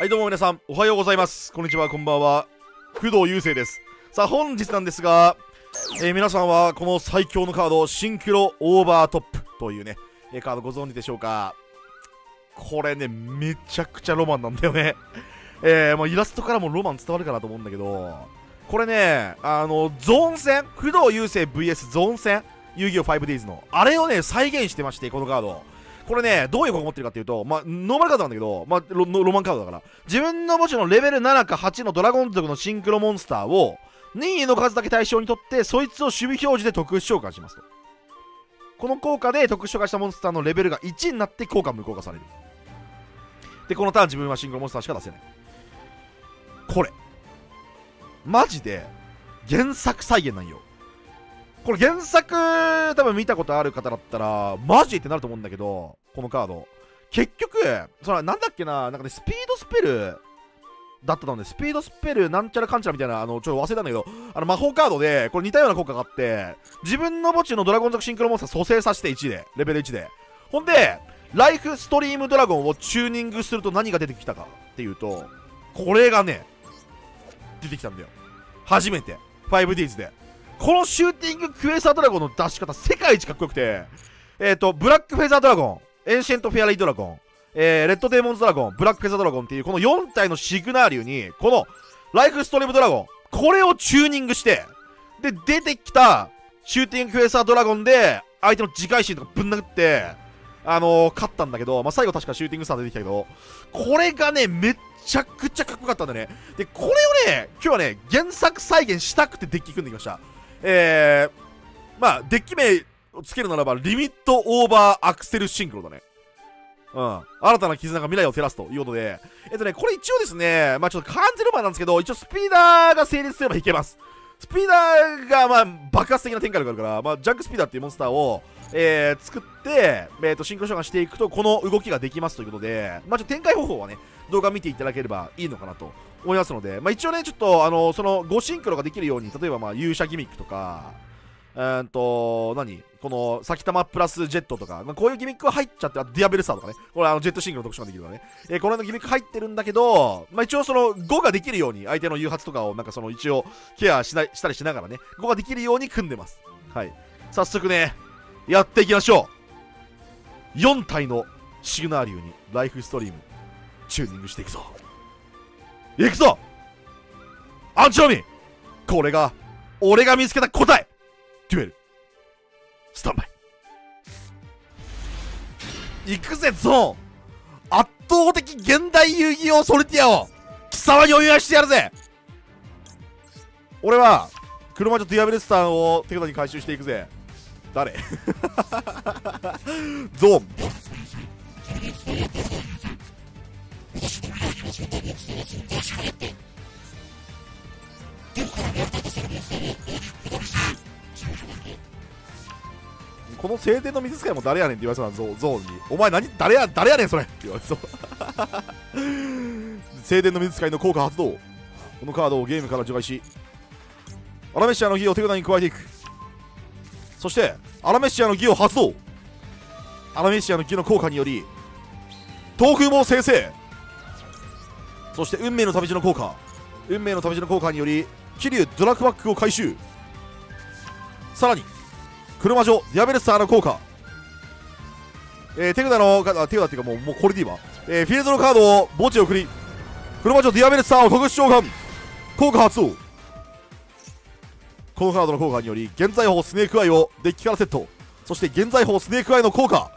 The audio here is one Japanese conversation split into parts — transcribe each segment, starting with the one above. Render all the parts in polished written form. はいどうも皆さん、おはようございます。こんにちは、こんばんは。工藤雄星です。さあ本日なんですが、皆さんはこの最強のカードシンクロオーバートップというねカードご存知でしょうか。これねめちゃくちゃロマンなんだよねもうイラストからもロマン伝わるかなと思うんだけど、これねゾーン戦、工藤雄星 VS ゾーン戦遊戯王 5Ds のあれをね再現してまして、このカードこれね、どういう効果持ってるかっていうと、まあ、ノーマルカードなんだけど、まあ、ロマンカードだから、自分の墓地のレベル7か8のドラゴン族のシンクロモンスターを、任意の数だけ対象にとって、そいつを守備表示で特殊召喚しますと。この効果で特殊召喚したモンスターのレベルが1になって効果無効化される。で、このターン自分はシンクロモンスターしか出せない。これ、マジで原作再現なんよ。これ原作多分見たことある方だったらマジってなると思うんだけど、このカード結局そのなんだっけな、なんかねスピードスペルだったので、スピードスペルなんちゃらかんちゃらみたいなちょっと忘れたんだけど、魔法カードでこれ似たような効果があって、自分の墓地のドラゴン族シンクロモンスター蘇生させて1でレベル1で、ほんでライフストリームドラゴンをチューニングすると何が出てきたかっていうと、これがね出てきたんだよ、初めて 5Ds で。このシューティングクエーサードラゴンの出し方世界一かっこよくて、ブラックフェザードラゴン、エンシェントフェアリードラゴン、レッドデーモンズドラゴン、ブラックフェザードラゴンっていうこの4体のシグナー竜にこのライフストリームドラゴン、これをチューニングして、で出てきたシューティングクエーサードラゴンで相手の自戒心とかぶん殴って勝ったんだけど、まあ、最後確かシューティングスター出てきたけど、これがねめっちゃくちゃかっこよかったんだね。でこれをね今日はね原作再現したくてデッキ組んできました。まあデッキ名をつけるならばリミットオーバーアクセルシンクロだね。新たな絆が未来を照らすということで、これ一応ですね、まあちょっと完全ロマンなんですけど、一応スピーダーが成立すればいけます。スピーダーがまあ爆発的な展開があるから、まあ、ジャンクスピーダーっていうモンスターを、作って、シンクロ召喚していくとこの動きができますということで、まあちょっと展開方法はね動画見ていただければいいのかなと思いますので、まあ、一応ねちょっとその5シンクロができるように、例えばまあ勇者ギミックとかこの先玉プラスジェットとか、まあ、こういうギミックは入っちゃって、ディアベルサーとかね、これジェットシンクロの特殊ができるからね、この辺のギミック入ってるんだけど、まあ、一応その5ができるように相手の誘発とかをなんかその一応ケアしたりしながらね、5ができるように組んでます。はい、早速ねやっていきましょう。4体のシグナー竜にライフストリームチューニングしていくぞ。いくぞアンチロミー、これが俺が見つけた答え。デュエルスタンバイ、行くぜゾーン、圧倒的現代遊戯王ソルティアを貴様にお祝いしてやるぜ。俺はクロマジョ・ディアベルスタンを手札に回収していくぜ。誰ゾーンこの晴天の水使いも誰やねんって言われそうなゾーンに、お前何誰やねんそれって言われそう晴天の水使いの効果発動。このカードをゲームから除外し、アラメシアの儀を手札に加えていく。そしてアラメシアの儀を発動。アラメシアの儀の効果により東風も生成。そして運命の旅路の効果、運命の旅路の効果により桐生ドラクバックを回収。さらに車上ディアベルスターの効果、手札っていうかもうこれでいいわ。フィールドのカードを墓地へ送り、車上ディアベルスターを特殊召喚、効果発動。このカードの効果により現在砲スネークアイをデッキからセット。そして現在砲スネークアイの効果、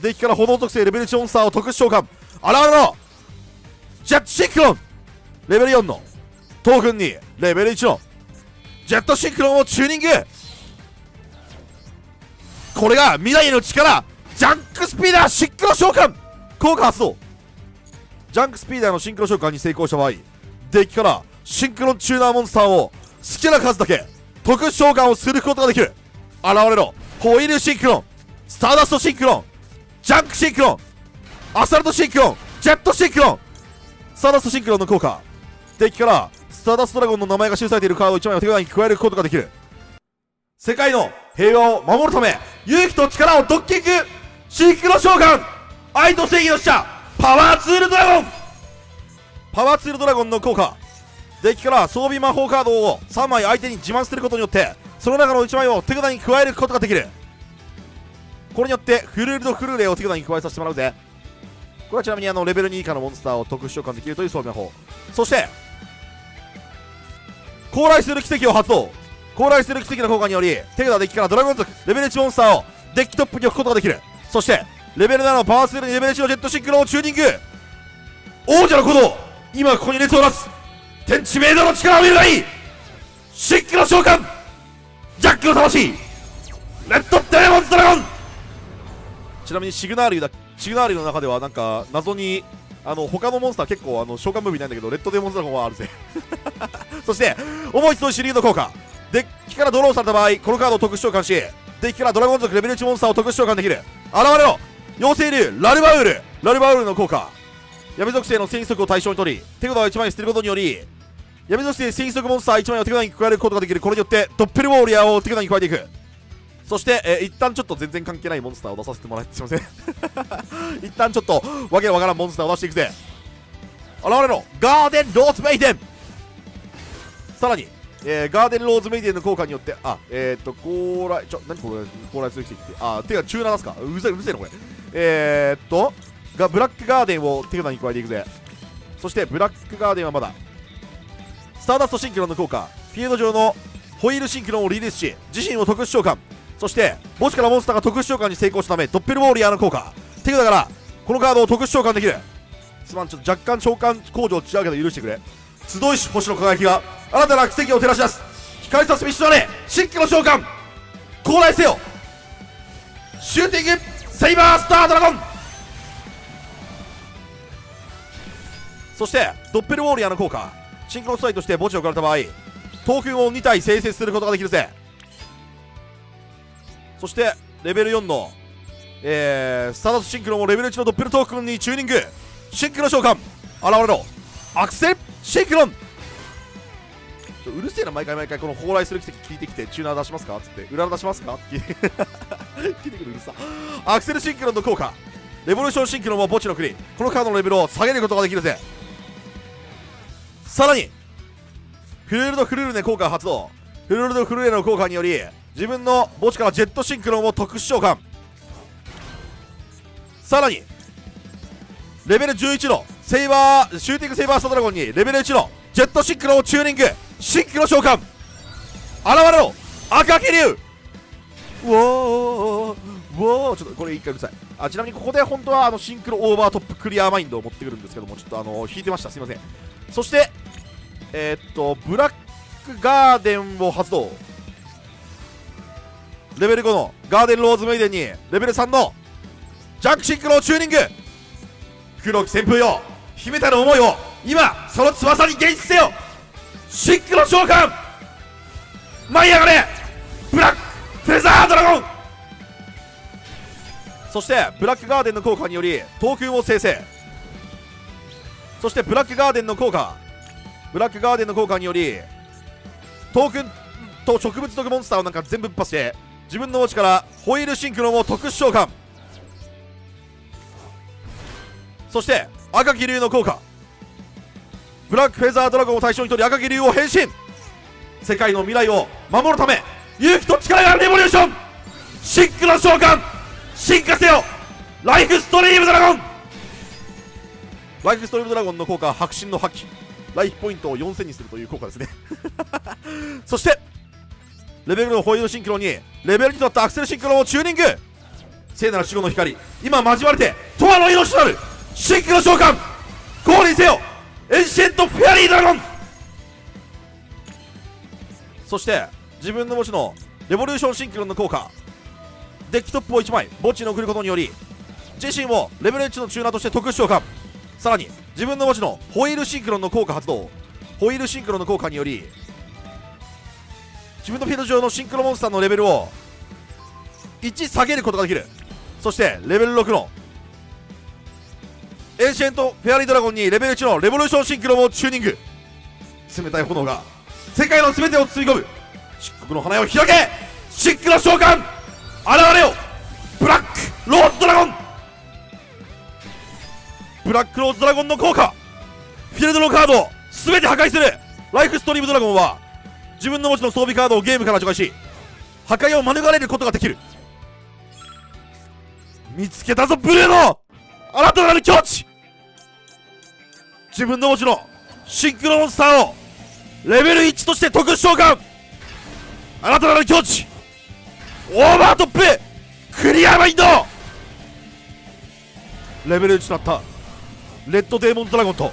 デッキから炎特性レベル1モンスターを特殊召喚。あらあら、ジェットシンクロンレベル4のトークンにレベル1のジェットシンクロンをチューニング。これが未来の力、ジャンクスピーダーシンクロ召喚、効果発動。ジャンクスピーダーのシンクロ召喚に成功した場合、デッキからシンクロンチューナーモンスターを好きな数だけ特殊召喚をすることができる。現れろホイールシンクロン、スターダストシンクロン、ジャンクシンクロン、アサルトシンクロン、ジェットシンクロン。スターダストシンクロンの効果、デッキからスターダストドラゴンの名前が記されているカードを1枚を手札に加えることができる。世界の平和を守るため勇気と力をドッキング、シンクロ召喚、愛と正義の使者パワーツールドラゴン。パワーツールドラゴンの効果、デッキから装備魔法カードを3枚相手に自慢することによってその中の1枚を手札に加えることができる。これによってフルールドフルーレを手札に加えさせてもらうぜ。これはちなみにレベル2以下のモンスターを特殊召喚できるという装備魔法。そして高麗する奇跡を発動。高麗する奇跡の効果により手札デッキからドラゴン族レベル1モンスターをデッキトップに置くことができる。そしてレベル7のパワーツールにレベル1のジェットシンクロをチューニング。王者の鼓動、今ここに熱を出す。天地冥土の力を見るがいい。シンクロ召喚、ジャックの魂、レッドデーモンズドラゴン。ちなみにシグナーリュの中ではなんか謎に他のモンスター結構召喚ムービーないんだけど、レッドデーモンズドラゴンはあるぜそして思いつのシリーズの効果、デッキからドローされた場合このカードを特殊召喚しデッキからドラゴン族レベル1モンスターを特殊召喚できる。現れろ妖精竜ラルバウールの効果、闇属性の戦速を対象に取り手札を1枚捨てることにより闇属性戦速モンスター1枚を手札に加えることができる。これによってドッペルウォーリアーを手札に加えていく。そして、一旦ちょっと全然関係ないモンスターを出させてもらってすいません一旦ちょっとわけのわからんモンスターを出していくぜ。現れろガーデンローズメイデン。さらにガーデンローズメイデンの効果によって高麗何これ高麗する奇跡って手が中7すか、うるせえなこれブラックガーデンを手札に加えていくぜ。そしてブラックガーデンはまだスターダストシンクロンの効果、フィールド上のホイールシンクロンをリリースし自身を特殊召喚、そして墓地からモンスターが特殊召喚に成功したためドッペルウォーリアーの効果、手札からこのカードを特殊召喚できる。すまんちょっと若干召喚控除を違うけど許してくれ。集いし星の輝きが新たな奇跡を照らし出す。光さす道となれシンクロ召喚、高麗せよシューティングセイバースタードラゴン。そしてドッペルウォーリアーの効果、シンクロ素材として墓地を置かれた場合トークンを2体生成することができるぜ。そしてレベル4の、スターダストシンクロもレベル1のドッペルトークンにチューニング。シンクロ召喚、現れろアクセルシンクロン。うるせえな、毎回この蓬莱する奇跡聞いてきてチューナー出しますかつって裏出しますかって聞いてくるうるさ。アクセルシンクロンの効果、レボリューションシンクロンは墓地の国、このカードのレベルを下げることができるぜ。さらにフルールドフルーレの効果発動、フルールドフルーレの効果により自分の墓地からジェットシンクロンを特殊召喚。さらにレベル11のシューティングセイバースタードラゴンにレベル1のジェットシンクロンをチューニング。シンクロ召喚、現れろ赤き竜。うおーちょっとこれ一回うるさい。ちなみにここで本当はシンクロオーバートップクリアマインドを持ってくるんですけども、ちょっと引いてましたすいません。そしてブラックガーデンを発動、レベル5のガーデンローズメイデンにレベル3のジャックシンクロをチューニング。黒き旋風よ秘めたる思いを今その翼に現実せよシンクロ召喚、舞い上がれブラックフェザードラゴン。そしてブラックガーデンの効果によりトークンを生成、そしてブラックガーデンの効果によりトークンと植物毒モンスターをなんか全部ぶっぱして自分の墓地からホイールシンクロンを特殊召喚。そして赤き竜の効果、ブラックフェザードラゴンを対象にとり赤き竜を変身。世界の未来を守るため勇気と力がレボリューション、シンクロ召喚、進化せよライフストリームドラゴン。ライフストリームドラゴンの効果、迫真の破棄、ライフポイントを4000にするという効果ですねそしてレベルのホイールシンクロにレベル2となったアクセルシンクロをチューニング。聖なる死後の光、今交われて永遠の命となるシンクロ召喚、降臨せよエンシェントフェアリードラゴン。そして自分の墓地のレボリューションシンクロの効果、デッキトップを1枚墓地に送ることにより自身をレベル1のチューナーとして特殊召喚。さらに自分の墓地のホイールシンクロの効果発動、ホイールシンクロの効果により自分のフィールド上のシンクロモンスターのレベルを1下げることができる。そしてレベル6のエンシェントフェアリードラゴンにレベル1のレボリューションシンクロをチューニング。冷たい炎が世界の全てを包み込む、漆黒の花を開けシンクロ召喚、現れよブラックローズドラゴン。ブラックローズドラゴンの効果、フィールドのカードを全て破壊する。ライフストリームドラゴンは自分の持ちの装備カードをゲームから除外し、破壊を免れることができる。見つけたぞ、ブルーの新たなる境地。自分の持ちのシンクロモンスターをレベル1として特殊召喚。新たなる境地、オーバートップ、クリアマインド。レベル1となったレッドデーモンドラゴンと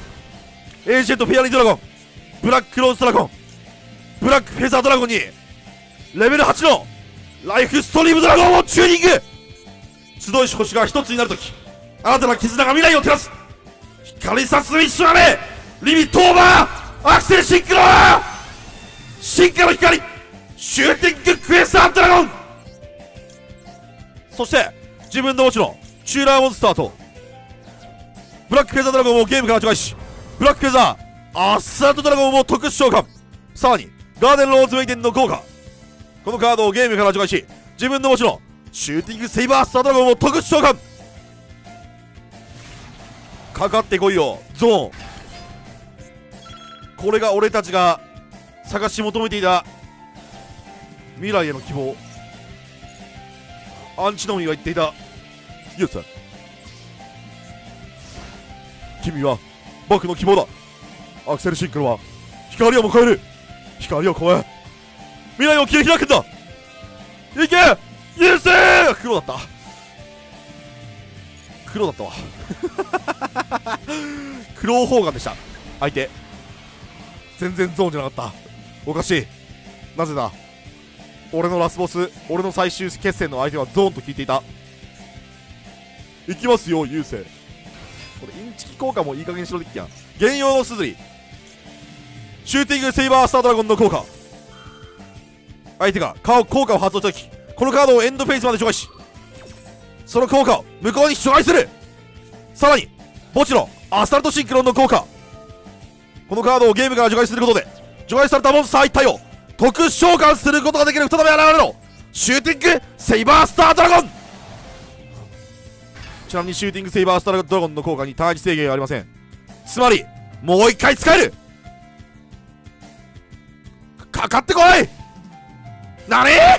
エージェントフェアリードラゴン、ブラックローズドラゴン、ブラックフェザードラゴンにレベル8のライフストリームドラゴンをチューニング。集いし星が一つになるとき、新たな絆が未来を照らす。光さすみしなめ、リミットオーバー、アクセルシンクロー、進化の光、シューティングクエスタードラゴン。そして自分の持ちのチューラーモンスターとブラックフェザードラゴンをゲームから除外し、ブラックフェザーアッサートドラゴンを特殊召喚。さらにガーデンローズメイデンの効果、このカードをゲームから除外し、自分の持ちのシューティングセイバースタードラゴンを特殊召喚。かかってこいよゾーン。これが俺たちが探し求めていた未来への希望。アンチノミが言っていた。ユウさん、君は僕の希望だ。アクセルシンクロは光をも超える。光を超え、未来を切り開くんだ。いけ優勢。黒だった、黒だったわ黒方眼でした。相手全然ゾーンじゃなかった。おかしい、なぜだ。俺のラスボス、俺の最終決戦の相手はゾーンと聞いていた。いきますよ優勢。これインチキ効果もいい加減にしろできやん。原用のスズリ、シューティングセイバースタードラゴンの効果。相手が効果を発動したとき、このカードをエンドフェイスまで除外し、その効果を向こうに除外する。さらに墓地のアスタルトシンクロンの効果、このカードをゲームから除外することで、除外されたモンスター1体を特殊召喚することができる。再び現れろシューティングセイバースタードラゴン。ちなみにシューティングセイバースタードラゴンの効果にターン制限はありません。つまりもう1回使える。かかってこい。なにあ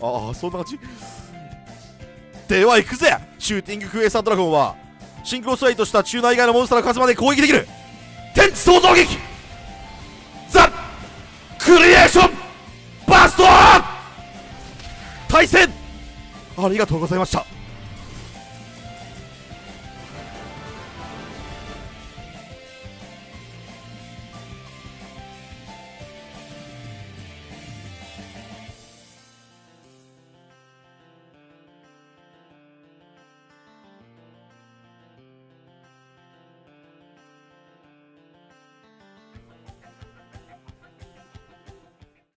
あそんな感じでは行くぜ。シューティングクエスタードラゴンはシンクロスライトした中内以外のモンスターの数まで攻撃できる。天地創造劇、ザ・クリエーションバースト対戦、ありがとうございました。